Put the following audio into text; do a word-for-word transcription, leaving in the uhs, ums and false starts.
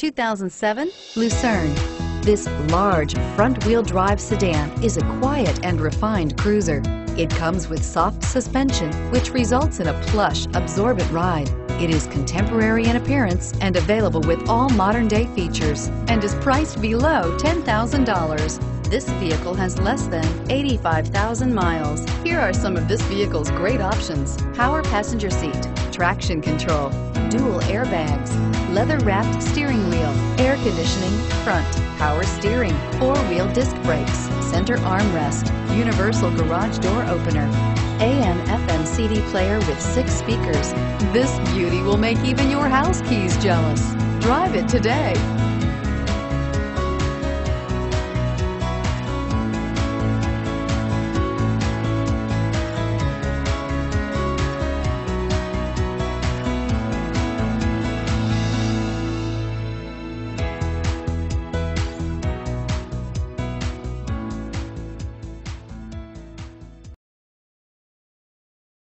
two thousand seven Lucerne. This large front-wheel drive sedan is a quiet and refined cruiser. It comes with soft suspension, which results in a plush, absorbent ride. It is contemporary in appearance and available with all modern-day features and is priced below ten thousand dollars. This vehicle has less than eighty-five thousand miles. Here are some of this vehicle's great options: power passenger seat, traction control, dual airbags, leather-wrapped steering wheel, air conditioning, front, power steering, four-wheel disc brakes, center armrest, universal garage door opener, A M F M C D player with six speakers. This beauty will make even your house keys jealous. Drive it today.